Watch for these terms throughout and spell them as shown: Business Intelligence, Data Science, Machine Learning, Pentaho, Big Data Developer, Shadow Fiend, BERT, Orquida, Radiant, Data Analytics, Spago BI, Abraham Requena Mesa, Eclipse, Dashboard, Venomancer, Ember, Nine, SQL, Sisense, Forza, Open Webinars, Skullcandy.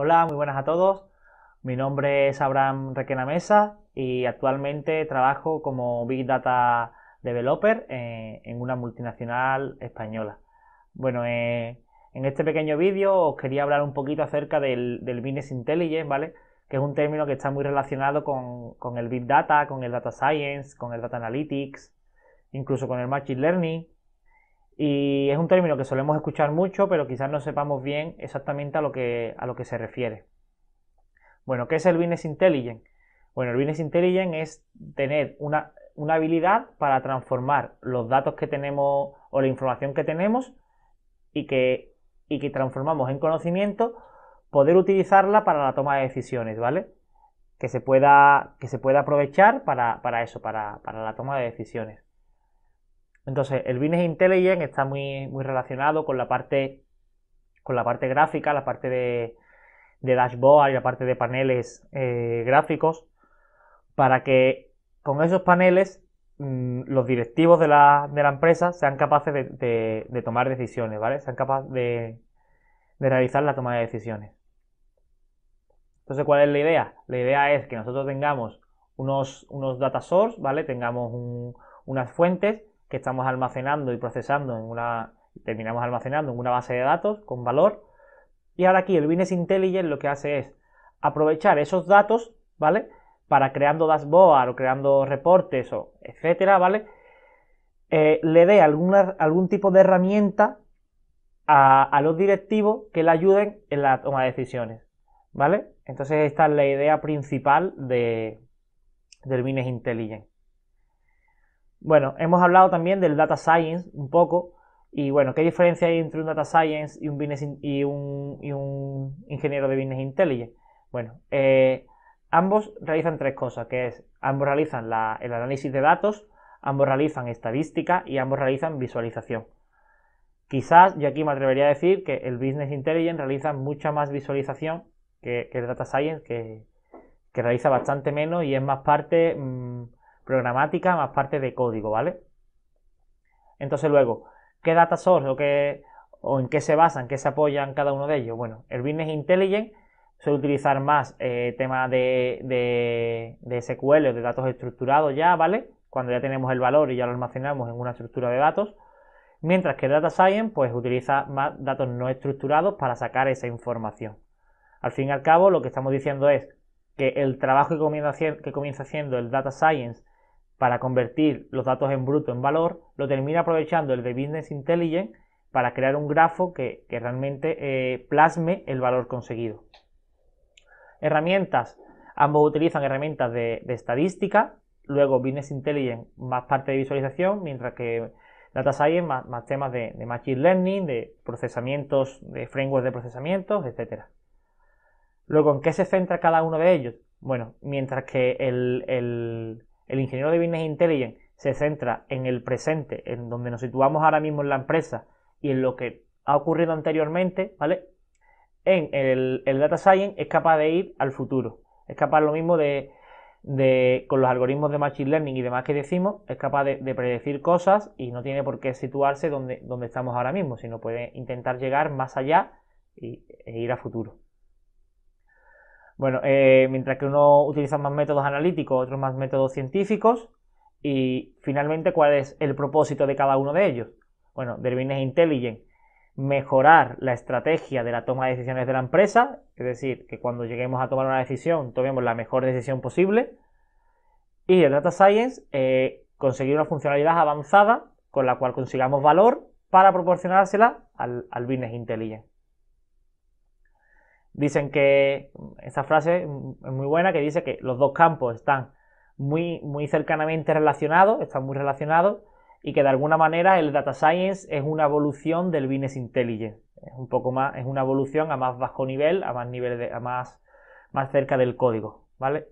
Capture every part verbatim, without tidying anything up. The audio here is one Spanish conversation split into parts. Hola, muy buenas a todos. Mi nombre es Abraham Requena Mesa y actualmente trabajo como Big Data Developer en, en una multinacional española. Bueno, eh, en este pequeño vídeo os quería hablar un poquito acerca del, del Business Intelligence, ¿vale? Que es un término que está muy relacionado con, con el Big Data, con el Data Science, con el Data Analytics, incluso con el Machine Learning. Y es un término que solemos escuchar mucho, pero quizás no sepamos bien exactamente a lo que, a lo que se refiere. Bueno, ¿qué es el Business Intelligence? Bueno, el Business Intelligence es tener una, una habilidad para transformar los datos que tenemos o la información que tenemos y que, y que transformamos en conocimiento, poder utilizarla para la toma de decisiones, ¿vale? Que se pueda, que se pueda aprovechar para, para eso, para, para la toma de decisiones. Entonces, el Business Intelligence está muy, muy relacionado con la parte con la parte gráfica, la parte de, de Dashboard y la parte de paneles eh, gráficos, para que con esos paneles mmm, los directivos de la, de la empresa sean capaces de, de, de tomar decisiones, ¿vale? Sean capaces de, de realizar la toma de decisiones. Entonces, ¿cuál es la idea? La idea es que nosotros tengamos unos, unos data source, ¿vale? Tengamos un, unas fuentes que estamos almacenando y procesando en una, terminamos almacenando en una base de datos con valor. Y ahora aquí el Business Intelligence lo que hace es aprovechar esos datos, ¿vale? Para creando dashboard o creando reportes o etcétera, ¿vale? Eh, le dé alguna, algún tipo de herramienta a, a los directivos que le ayuden en la toma de decisiones, ¿vale? Entonces esta es la idea principal de, del Business Intelligence. Bueno, hemos hablado también del Data Science un poco y, bueno, ¿qué diferencia hay entre un Data Science y un, business in, y un, y un ingeniero de Business Intelligence? Bueno, eh, ambos realizan tres cosas, que es, ambos realizan la, el análisis de datos, ambos realizan estadística y ambos realizan visualización. Quizás, yo aquí me atrevería a decir que el Business Intelligence realiza mucha más visualización que, que el Data Science, que, que realiza bastante menos y es más parte... Mmm, programática más parte de código, ¿vale? Entonces luego, ¿qué data source o, qué, o en qué se basan, qué se apoyan cada uno de ellos? Bueno, el Business Intelligence suele utilizar más eh, temas de, de, de S Q L o de datos estructurados ya, ¿vale? Cuando ya tenemos el valor y ya lo almacenamos en una estructura de datos, mientras que el Data Science pues utiliza más datos no estructurados para sacar esa información. Al fin y al cabo, lo que estamos diciendo es que el trabajo que comienza haciendo, que comienza haciendo el Data Science para convertir los datos en bruto en valor, lo termina aprovechando el de Business Intelligence para crear un grafo que, que realmente eh, plasme el valor conseguido. Herramientas. Ambos utilizan herramientas de, de estadística, luego Business Intelligence más parte de visualización, mientras que Data Science más, más temas de, de Machine Learning, de procesamientos, de frameworks de procesamientos, etcétera. Luego, ¿en qué se centra cada uno de ellos? Bueno, mientras que el... el El ingeniero de Business Intelligence se centra en el presente, en donde nos situamos ahora mismo en la empresa y en lo que ha ocurrido anteriormente, ¿vale? En el, el Data Science es capaz de ir al futuro. Es capaz lo mismo de, de con los algoritmos de Machine Learning y demás que decimos, es capaz de, de predecir cosas y no tiene por qué situarse donde, donde estamos ahora mismo, sino puede intentar llegar más allá y, e ir a futuro. Bueno, eh, mientras que uno utiliza más métodos analíticos, otros más métodos científicos. Y finalmente, ¿cuál es el propósito de cada uno de ellos? Bueno, del Business Intelligence, mejorar la estrategia de la toma de decisiones de la empresa. Es decir, que cuando lleguemos a tomar una decisión, tomemos la mejor decisión posible. Y el Data Science, eh, conseguir una funcionalidad avanzada con la cual consigamos valor para proporcionársela al, al Business Intelligence. Dicen que, esta frase es muy buena, que dice que los dos campos están muy, muy cercanamente relacionados, están muy relacionados, y que de alguna manera el Data Science es una evolución del Business Intelligence. Es un poco más, es una evolución a más bajo nivel, a más nivel de, a más, más cerca del código, ¿vale?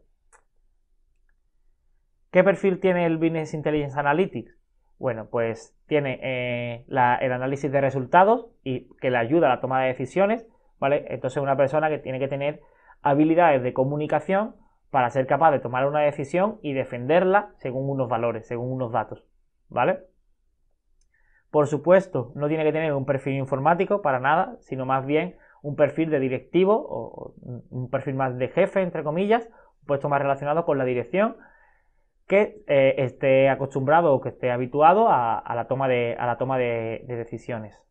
¿Qué perfil tiene el Business Intelligence Analytics? Bueno, pues tiene eh, la, el análisis de resultados y que le ayuda a la toma de decisiones, ¿vale? Entonces una persona que tiene que tener habilidades de comunicación para ser capaz de tomar una decisión y defenderla según unos valores, según unos datos, ¿vale? Por supuesto, no tiene que tener un perfil informático para nada, sino más bien un perfil de directivo o un perfil más de jefe, entre comillas, un puesto más relacionado con la dirección, que eh, esté acostumbrado o que esté habituado a, a la toma de, a la toma de, de decisiones.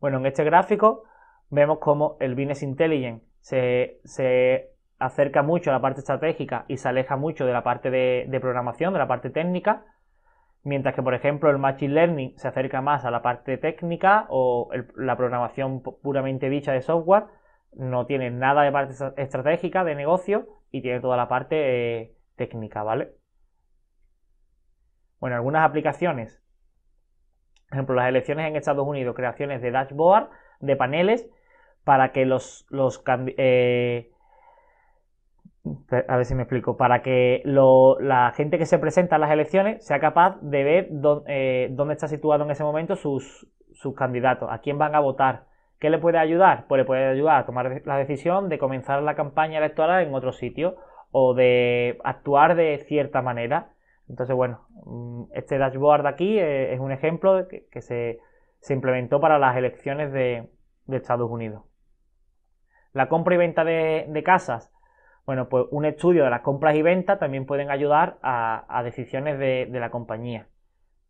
Bueno, en este gráfico vemos cómo el Business Intelligence se, se acerca mucho a la parte estratégica y se aleja mucho de la parte de, de programación, de la parte técnica, mientras que, por ejemplo, el Machine Learning se acerca más a la parte técnica o el, la programación puramente dicha de software no tiene nada de parte estratégica de negocio y tiene toda la parte eh, técnica, ¿vale? Bueno, algunas aplicaciones. Por ejemplo, las elecciones en Estados Unidos, creaciones de dashboard, de paneles, para que los, los eh, a ver si me explico, para que lo, la gente que se presenta a las elecciones sea capaz de ver dónde, eh, dónde está situado en ese momento sus, sus candidatos, a quién van a votar. ¿Qué le puede ayudar? Pues le puede ayudar a tomar la decisión de comenzar la campaña electoral en otro sitio o de actuar de cierta manera. Entonces, bueno, este dashboard aquí es un ejemplo que, que se, se implementó para las elecciones de, de Estados Unidos. La compra y venta de, de casas. Bueno, pues un estudio de las compras y ventas también pueden ayudar a, a decisiones de, de la compañía.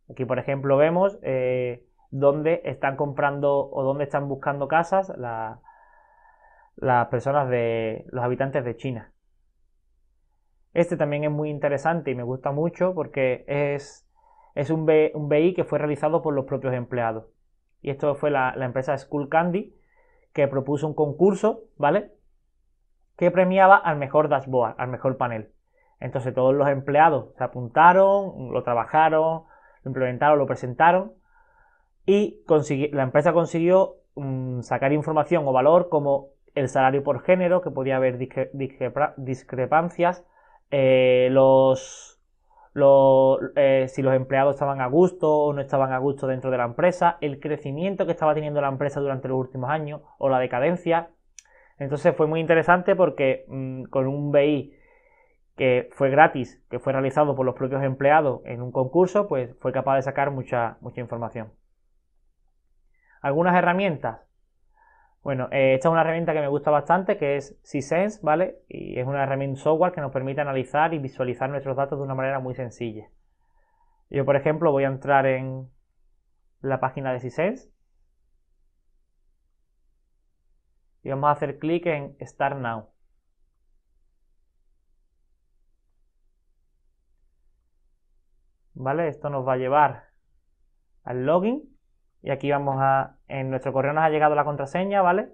Aquí, por ejemplo, vemos eh, dónde están comprando o dónde están buscando casas la, las personas de los habitantes de China. Este también es muy interesante y me gusta mucho porque es, es un, B, un B I que fue realizado por los propios empleados. Y esto fue la, la empresa Skullcandy, que propuso un concurso, ¿vale?, que premiaba al mejor dashboard, al mejor panel. Entonces todos los empleados se apuntaron, lo trabajaron, lo implementaron, lo presentaron y la empresa consiguió um, sacar información o valor como el salario por género, que podía haber discre discrepa discrepancias, Eh, los, los, eh, si los empleados estaban a gusto o no estaban a gusto dentro de la empresa, el crecimiento que estaba teniendo la empresa durante los últimos años o la decadencia. Entonces fue muy interesante porque mmm, con un B I que fue gratis, que fue realizado por los propios empleados en un concurso, pues fue capaz de sacar mucha, mucha información. Algunas herramientas. Bueno, eh, esta es una herramienta que me gusta bastante, que es Sisense, ¿vale? Y es una herramienta software que nos permite analizar y visualizar nuestros datos de una manera muy sencilla. Yo, por ejemplo, voy a entrar en la página de Sisense y vamos a hacer clic en Start Now. ¿Vale? Esto nos va a llevar al login. Y aquí vamos a, en nuestro correo nos ha llegado la contraseña, ¿vale?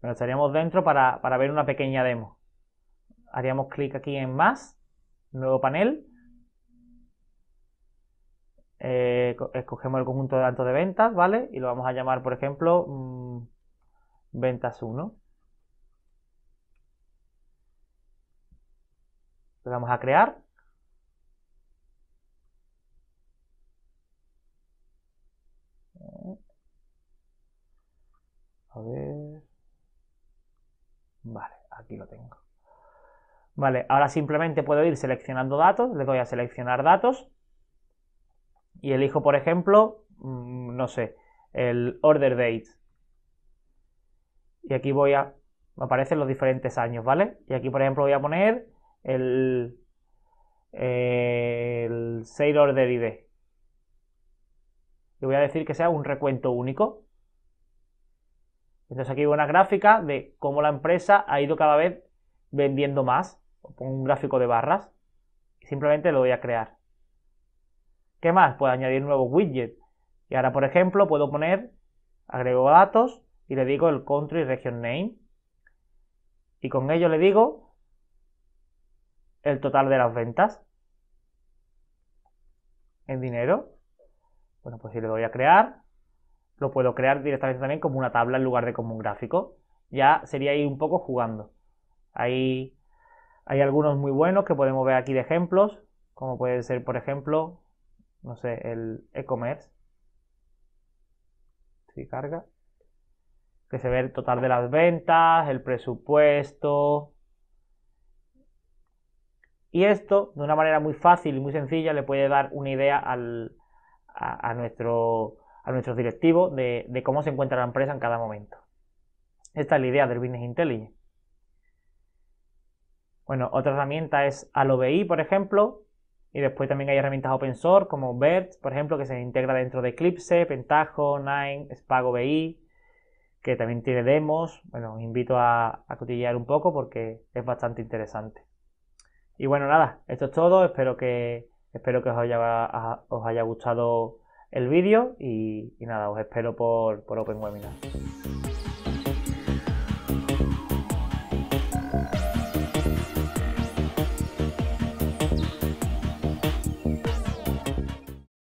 Bueno, estaríamos dentro para, para ver una pequeña demo. Haríamos clic aquí en Más, nuevo panel. Eh, escogemos el conjunto de datos de ventas, ¿vale? Y lo vamos a llamar, por ejemplo, mmm, ventas uno. Le damos a crear. A ver, vale, aquí lo tengo. Vale, ahora simplemente puedo ir seleccionando datos, le doy a seleccionar datos y elijo, por ejemplo, no sé, el order date. Y aquí voy a, me aparecen los diferentes años, ¿vale? Y aquí, por ejemplo, voy a poner el, el sale order I D. Y voy a decir que sea un recuento único. Entonces aquí veo una gráfica de cómo la empresa ha ido cada vez vendiendo más. Pongo un gráfico de barras y simplemente lo voy a crear. ¿Qué más? Puedo añadir un nuevo widget. Y ahora, por ejemplo, puedo poner, agrego datos y le digo el country region name. Y con ello le digo el total de las ventas en dinero. Bueno, pues si le doy a crear, lo puedo crear directamente también como una tabla en lugar de como un gráfico. Ya sería ir un poco jugando. Hay, hay algunos muy buenos que podemos ver aquí de ejemplos, como puede ser, por ejemplo, no sé, el e-commerce. Si carga. Que se ve el total de las ventas, el presupuesto. Y esto, de una manera muy fácil y muy sencilla, le puede dar una idea al, a, a, nuestro, a nuestros directivos de, de cómo se encuentra la empresa en cada momento. Esta es la idea del Business Intelligence. Bueno, otra herramienta es Alo B I, por ejemplo, y después también hay herramientas open source como BERT, por ejemplo, que se integra dentro de Eclipse, Pentaho, Nine, Spago B I, que también tiene demos. Bueno, os invito a, a cotillear un poco porque es bastante interesante. Y bueno, nada, esto es todo. Espero que, espero que os haya, a, os haya gustado el vídeo y, y nada, os espero por, por Open Webinars.